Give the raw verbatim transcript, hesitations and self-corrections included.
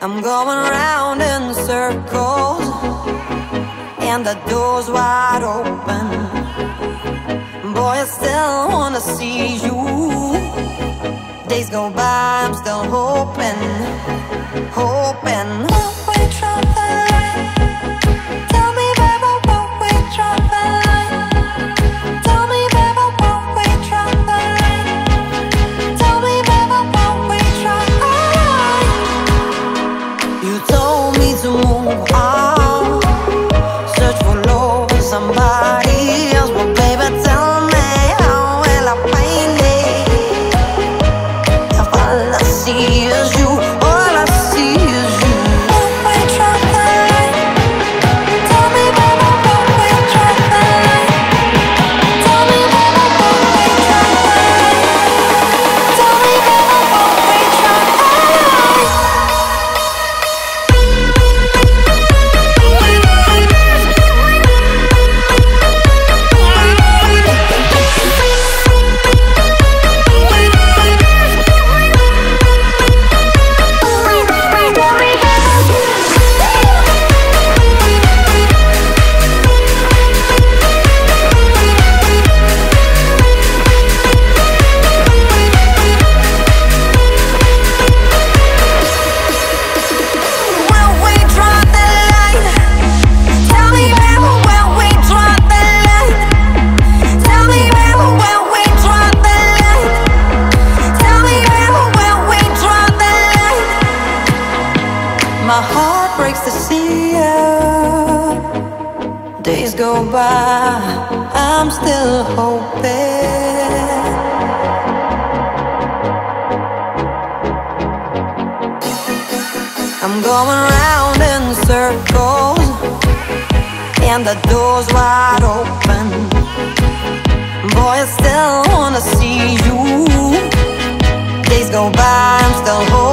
I'm going round in circles and the door's wide open. Boy, I still wanna see you. Days go by, I'm still hoping, hoping. Will we travel? Tell me, baby, will we travel? Boy, I still wanna see you. Days go by, I'm still hoping.